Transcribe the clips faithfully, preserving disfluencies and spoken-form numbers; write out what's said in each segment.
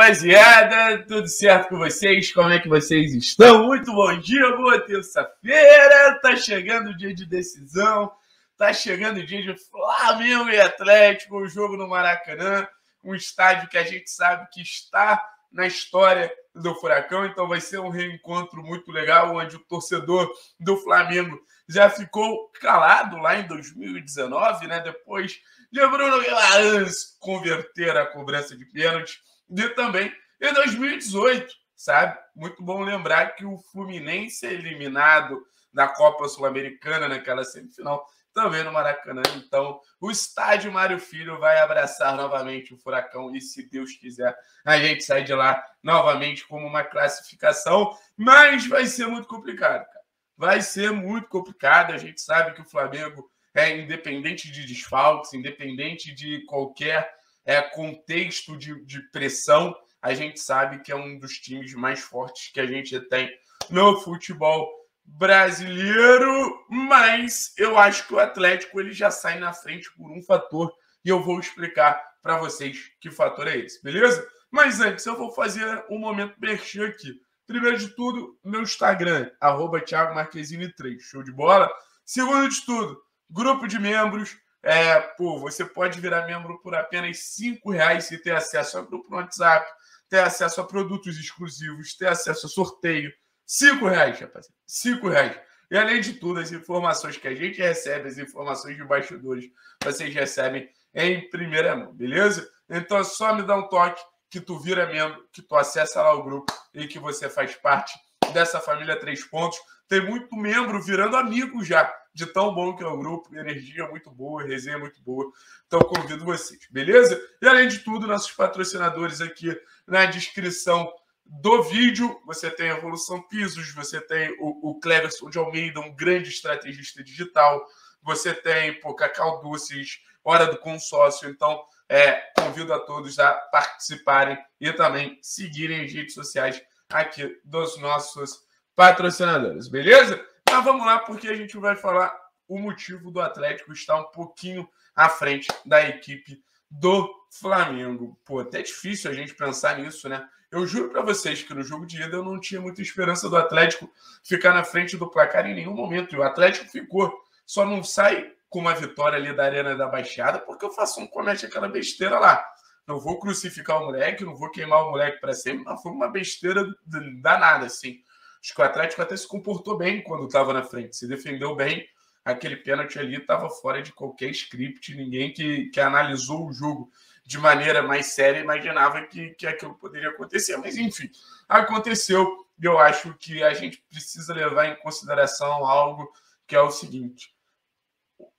rapaziada, tudo certo com vocês? Como é que vocês estão? Muito bom dia, boa terça-feira, tá chegando o dia de decisão, tá chegando o dia de Flamengo e Atlético, o jogo no Maracanã, um estádio que a gente sabe que está na história do Furacão, então vai ser um reencontro muito legal, onde o torcedor do Flamengo já ficou calado lá em dois mil e dezenove, né? Depois de Bruno Guilherme converter a cobrança de pênalti, e também em dois mil e dezoito, sabe? Muito bom lembrar que o Fluminense é eliminado na Copa Sul-Americana, naquela semifinal, também no Maracanã. Então, o estádio Mário Filho vai abraçar novamente o Furacão e, se Deus quiser, a gente sai de lá novamente como uma classificação, mas vai ser muito complicado, cara. Vai ser muito complicado. A gente sabe que o Flamengo é independente de desfalques, independente de qualquer é, contexto de, de pressão, a gente sabe que é um dos times mais fortes que a gente tem no futebol brasileiro, mas eu acho que o Atlético ele já sai na frente por um fator e eu vou explicar para vocês que fator é esse, beleza? Mas antes eu vou fazer um momento merchan aqui. Primeiro de tudo, meu Instagram, arroba Thiago Marquezine três, show de bola. Segundo de tudo, grupo de membros, é, pô, você pode virar membro por apenas cinco reais e ter acesso a grupo no WhatsApp, ter acesso a produtos exclusivos, ter acesso a sorteio. cinco reais, rapaziada. cinco reais. E além de tudo, as informações que a gente recebe, as informações de bastidores, vocês recebem em primeira mão, beleza? Então é só me dar um toque que tu vira membro, que tu acessa lá o grupo e que você faz parte dessa família Três Pontos. Tem muito membro virando amigo já, de tão bom que é o grupo, energia muito boa, resenha muito boa. Então convido vocês, beleza? E além de tudo, nossos patrocinadores aqui na descrição do vídeo, você tem a Evolução Pisos, você tem o, o Cleverson de Almeida, um grande estrategista digital, você tem pô, Cacau Doces, Hora do Consórcio. Então é, convido a todos a participarem e também seguirem as redes sociais aqui dos nossos patrocinadores, beleza? Mas vamos lá, porque a gente vai falar o motivo do Atlético estar um pouquinho à frente da equipe do Flamengo. Pô, até difícil a gente pensar nisso, né? Eu juro para vocês que no jogo de ida eu não tinha muita esperança do Atlético ficar na frente do placar em nenhum momento. E o Atlético ficou. Só não sai com uma vitória ali da Arena da Baixada porque o Fação comete aquela besteira lá. Não vou crucificar o moleque, não vou queimar o moleque para sempre, mas foi uma besteira danada, assim. Acho que o Atlético até se comportou bem quando estava na frente, se defendeu bem. Aquele pênalti ali estava fora de qualquer script, ninguém que, que analisou o jogo de maneira mais séria imaginava que, que aquilo poderia acontecer, mas enfim, aconteceu. E eu acho que a gente precisa levar em consideração algo que é o seguinte: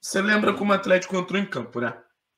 você lembra como o Atlético entrou em campo, né?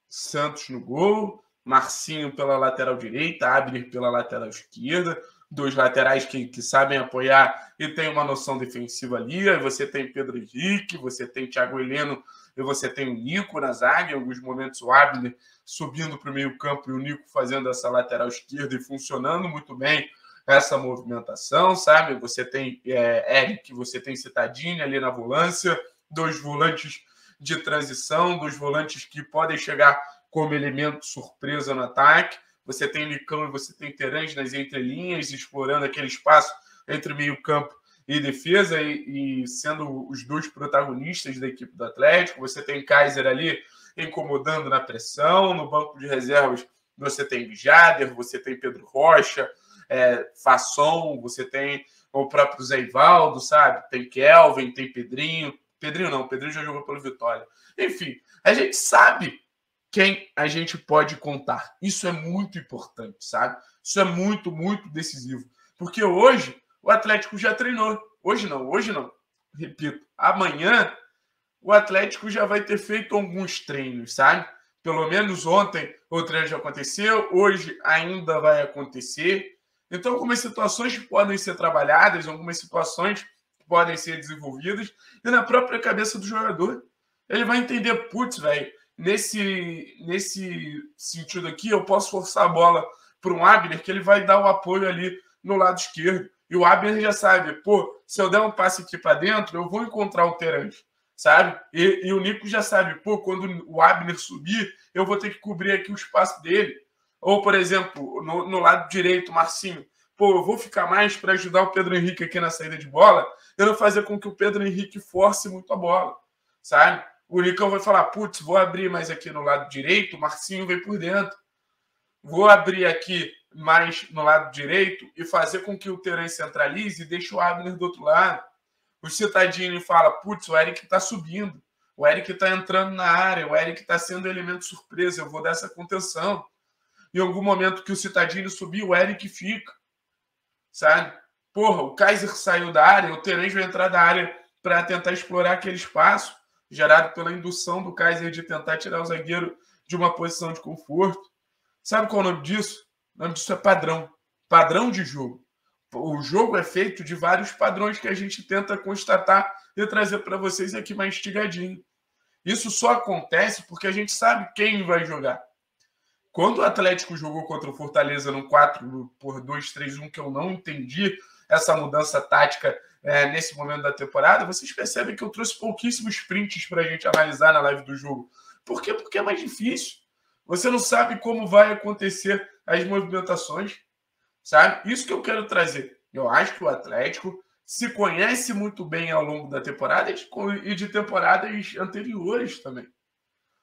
Santos no gol, Marcinho pela lateral direita, Abner pela lateral esquerda, dois laterais que, que sabem apoiar e tem uma noção defensiva ali. Aí você tem Pedro Henrique, você tem Thiago Heleno e você tem o Nico na zaga. Em alguns momentos o Abner subindo para o meio campo e o Nico fazendo essa lateral esquerda e funcionando muito bem essa movimentação, sabe? Você tem é, Erick, você tem Cittadini ali na volância, dois volantes de transição, dois volantes que podem chegar como elemento surpresa no ataque. Você tem Licão e você tem Terence nas entrelinhas, explorando aquele espaço entre meio-campo e defesa e, e sendo os dois protagonistas da equipe do Atlético. Você tem Kaiser ali incomodando na pressão. No banco de reservas você tem Jader, você tem Pedro Rocha, é, Fação, você tem o próprio Zé Ivaldo, sabe? Tem Kelvin, tem Pedrinho. Pedrinho não, Pedrinho já jogou pelo Vitória. Enfim, a gente sabe quem a gente pode contar. Isso é muito importante, sabe? Isso é muito, muito decisivo. Porque hoje o Atlético já treinou. Hoje não, hoje não. Repito, amanhã o Atlético já vai ter feito alguns treinos, sabe? Pelo menos ontem o treino já aconteceu, hoje ainda vai acontecer. Então algumas situações podem ser trabalhadas, algumas situações podem ser desenvolvidas. E na própria cabeça do jogador, ele vai entender, putz, velho, Nesse, nesse sentido aqui, eu posso forçar a bola para um Abner, que ele vai dar o apoio ali no lado esquerdo. E o Abner já sabe, pô, se eu der um passe aqui para dentro, eu vou encontrar o Terence, sabe? E, e o Nico já sabe, pô, quando o Abner subir, eu vou ter que cobrir aqui o espaço dele. Ou, por exemplo, no, no lado direito, Marcinho, pô, eu vou ficar mais para ajudar o Pedro Henrique aqui na saída de bola, eu não fazer com que o Pedro Henrique force muito a bola, sabe? O Licão vai falar, putz, vou abrir mais aqui no lado direito, o Marcinho vem por dentro. Vou abrir aqui mais no lado direito e fazer com que o Terence centralize e deixe o Abner do outro lado. O Cittadini fala, putz, o Erick está subindo, o Erick está entrando na área, o Erick está sendo elemento surpresa, eu vou dar essa contenção. Em algum momento que o Cittadini subir, o Erick fica, sabe? Porra, o Kaiser saiu da área, o Terence vai entrar da área para tentar explorar aquele espaço gerado pela indução do Kaiser de tentar tirar o zagueiro de uma posição de conforto. Sabe qual é o nome disso? O nome disso é padrão. Padrão de jogo. O jogo é feito de vários padrões que a gente tenta constatar e trazer para vocês aqui mastigadinho. Isso só acontece porque a gente sabe quem vai jogar. Quando o Atlético jogou contra o Fortaleza no quatro por dois, três, um, que eu não entendi essa mudança tática é, nesse momento da temporada, vocês percebem que eu trouxe pouquíssimos prints para a gente analisar na live do jogo. Por quê? Porque é mais difícil. Você não sabe como vai acontecer as movimentações, sabe? Isso que eu quero trazer. Eu acho que o Atlético se conhece muito bem ao longo da temporada e de temporadas anteriores também.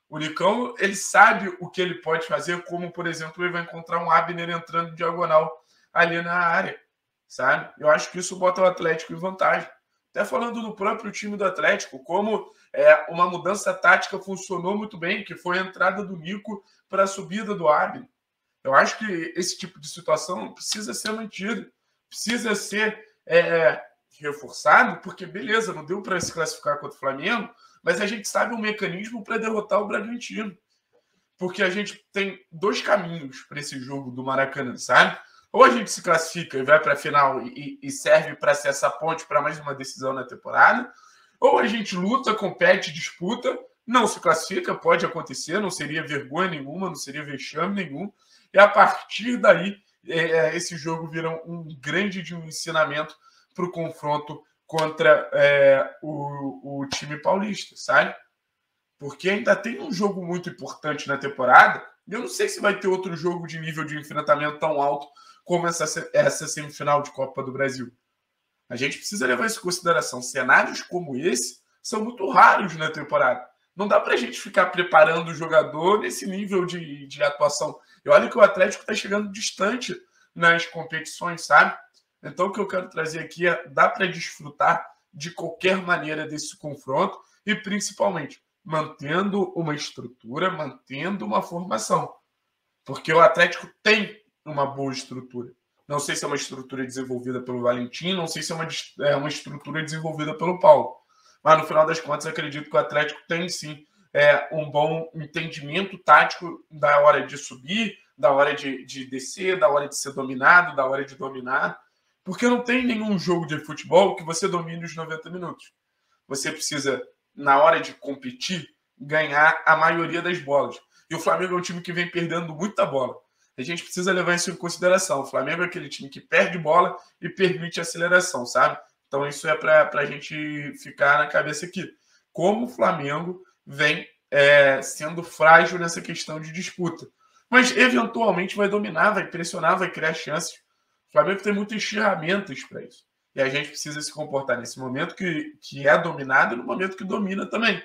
O Licão, ele sabe o que ele pode fazer, como, por exemplo, ele vai encontrar um Abner entrando diagonal ali na área, sabe? Eu acho que isso bota o Atlético em vantagem. Até falando do próprio time do Atlético, como é, uma mudança tática funcionou muito bem, que foi a entrada do Nico para a subida do Abner. Eu acho que esse tipo de situação precisa ser mantido, precisa ser é, reforçado, porque, beleza, não deu para se classificar contra o Flamengo, mas a gente sabe um mecanismo para derrotar o Bragantino. Porque a gente tem dois caminhos para esse jogo do Maracanã, sabe? Ou a gente se classifica e vai para a final e, e serve para ser essa ponte para mais uma decisão na temporada, ou a gente luta, compete, disputa, não se classifica, pode acontecer, não seria vergonha nenhuma, não seria vexame nenhum, e a partir daí é, esse jogo vira um grande de um ensinamento para o confronto contra é, o, o time paulista, sabe? Porque ainda tem um jogo muito importante na temporada, e eu não sei se vai ter outro jogo de nível de enfrentamento tão alto como essa, essa semifinal de Copa do Brasil. A gente precisa levar isso em consideração. Cenários como esse são muito raros na temporada. Não dá para a gente ficar preparando o jogador nesse nível de, de atuação. E olha que o Atlético está chegando distante nas competições, sabe? Então, o que eu quero trazer aqui é, dá para desfrutar de qualquer maneira desse confronto e, principalmente, mantendo uma estrutura, mantendo uma formação. Porque o Atlético tem uma boa estrutura. Não sei se é uma estrutura desenvolvida pelo Valentim, não sei se é uma, é uma estrutura desenvolvida pelo Paulo. Mas, no final das contas, acredito que o Atlético tem, sim, é, um bom entendimento tático da hora de subir, da hora de, de descer, da hora de ser dominado, da hora de dominar. Porque não tem nenhum jogo de futebol que você domine os noventa minutos. Você precisa, na hora de competir, ganhar a maioria das bolas. E o Flamengo é um time que vem perdendo muita bola. A gente precisa levar isso em consideração. O Flamengo é aquele time que perde bola e permite aceleração, sabe? Então isso é para a gente ficar na cabeça aqui. Como o Flamengo vem é, sendo frágil nessa questão de disputa. Mas eventualmente vai dominar, vai pressionar, vai criar chances. O Flamengo tem muitas ferramentas para isso. E a gente precisa se comportar nesse momento que, que é dominado e no momento que domina também.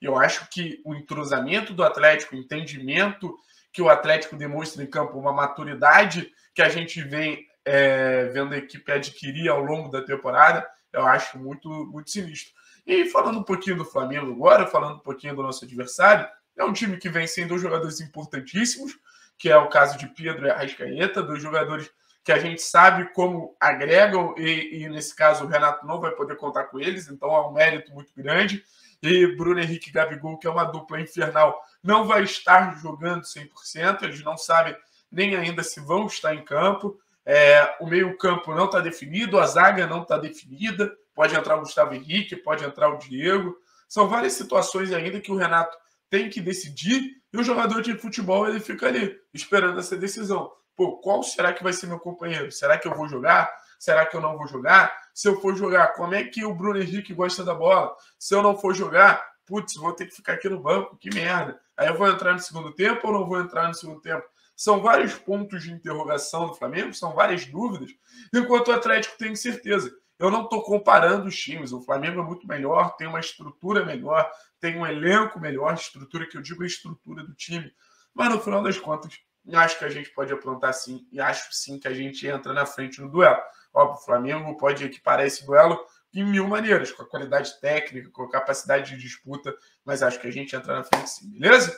Eu acho que o entrosamento do Atlético, o entendimento que o Atlético demonstra em campo, uma maturidade que a gente vem é, vendo a equipe adquirir ao longo da temporada, eu acho muito, muito sinistro. E falando um pouquinho do Flamengo agora, falando um pouquinho do nosso adversário, é um time que vem sem dois jogadores importantíssimos, que é o caso de Pedro e Arrascaeta, dois jogadores que a gente sabe como agregam, e, e nesse caso o Renato não vai poder contar com eles, então é um mérito muito grande, e Bruno Henrique e Gabigol, que é uma dupla infernal, não vai estar jogando cem por cento, eles não sabem nem ainda se vão estar em campo, é, o meio campo não está definido, a zaga não está definida, pode entrar o Gustavo Henrique, pode entrar o Diego, são várias situações ainda que o Renato tem que decidir, e o jogador de futebol ele fica ali, esperando essa decisão. Pô, qual será que vai ser meu companheiro? Será que eu vou jogar? Será que eu não vou jogar? Se eu for jogar, como é que o Bruno Henrique gosta da bola? Se eu não for jogar, putz, vou ter que ficar aqui no banco, que merda. Aí eu vou entrar no segundo tempo ou não vou entrar no segundo tempo? São vários pontos de interrogação do Flamengo, são várias dúvidas, enquanto o Atlético tem certeza. Eu não estou comparando os times. O Flamengo é muito melhor, tem uma estrutura melhor, tem um elenco melhor, estrutura que eu digo é a estrutura do time. Mas, no final das contas, acho que a gente pode aprontar sim, e acho sim que a gente entra na frente no duelo. Óbvio, o Flamengo pode equiparar esse duelo em mil maneiras, com a qualidade técnica, com a capacidade de disputa, mas acho que a gente entra na frente sim, beleza?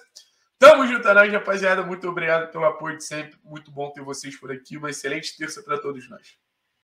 Tamo junto, rapaziada. Muito obrigado pelo apoio de sempre. Muito bom ter vocês por aqui. Uma excelente terça para todos nós.